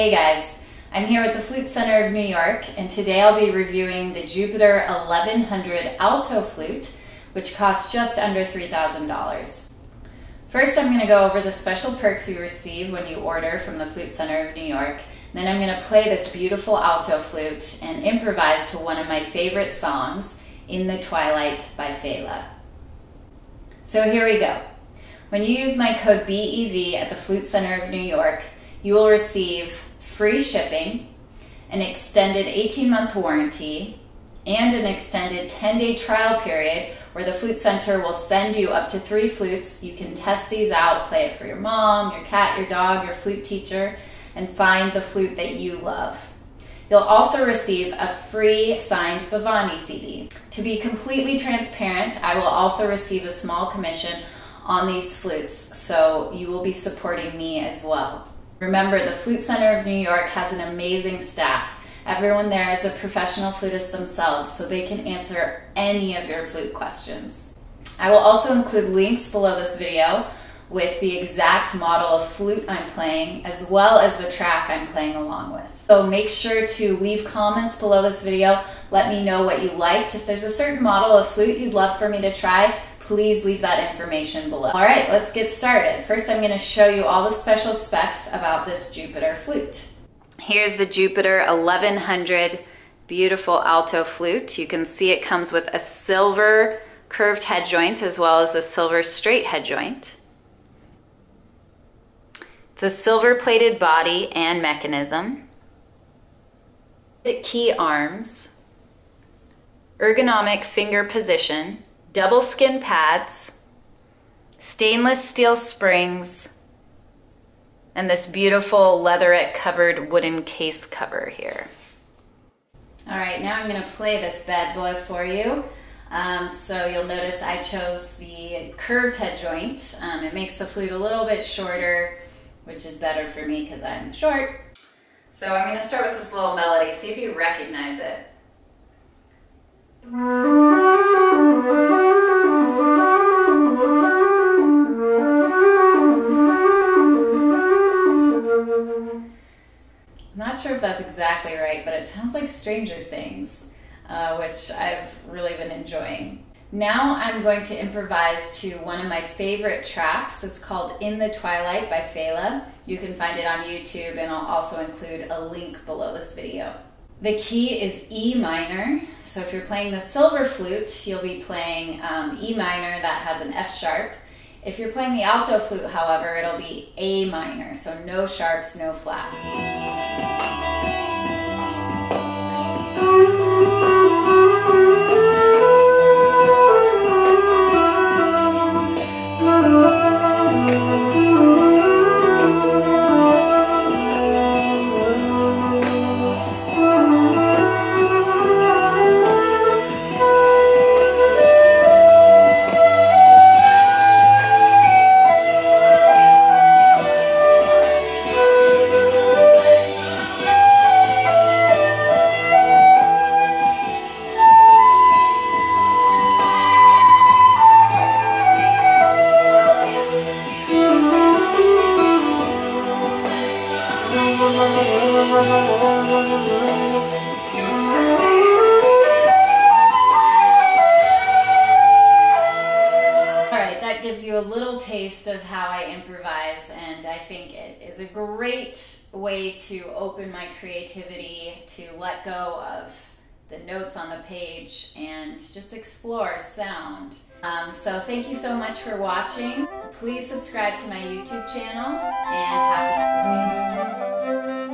Hey guys, I'm here at the Flute Center of New York, and today I'll be reviewing the Jupiter 1100 alto flute, which costs just under $3,000. First, I'm going to go over the special perks you receive when you order from the Flute Center of New York. Then I'm going to play this beautiful alto flute and improvise to one of my favorite songs, In the Twilight by Phaeleh. So here we go. When you use my code BEV at the Flute Center of New York, you will receive free shipping, an extended 18-month warranty, and an extended 10-day trial period where the Flute Center will send you up to 3 flutes. You can test these out, play it for your mom, your cat, your dog, your flute teacher, and find the flute that you love. You'll also receive a free signed Bavani CD. To be completely transparent, I will also receive a small commission on these flutes, so you will be supporting me as well. Remember, the Flute Center of New York has an amazing staff. Everyone there is a professional flutist themselves, so they can answer any of your flute questions. I will also include links below this video with the exact model of flute I'm playing, as well as the track I'm playing along with. So make sure to leave comments below this video. Let me know what you liked. If there's a certain model of flute you'd love for me to try, please leave that information below. All right, let's get started. First, I'm going to show you all the special specs about this Jupiter flute. Here's the Jupiter 1100 beautiful alto flute. You can see it comes with a silver curved head joint as well as a silver straight head joint. It's a silver-plated body and mechanism. The key arms, ergonomic finger position, double skin pads, stainless steel springs, and this beautiful leatherette covered wooden case cover here. All right, now I'm going to play this bad boy for you. So you'll notice I chose the curved head joint. It makes the flute a little bit shorter, which is better for me because I'm short. So I'm going to start with this little melody, see if you recognize it. Not sure if that's exactly right, but it sounds like Stranger Things, which I've really been enjoying. Now I'm going to improvise to one of my favorite tracks. It's called In the Twilight by Phaeleh. You can find it on YouTube, and I'll also include a link below this video. The key is E minor, so if you're playing the silver flute, you'll be playing E minor, that has an F sharp. If you're playing the alto flute, however, it'll be A minor, so no sharps, no flats. A little taste of how I improvise, and I think it is a great way to open my creativity, to let go of the notes on the page and just explore sound. So thank you so much for watching. Please subscribe to my YouTube channel, and happy flute.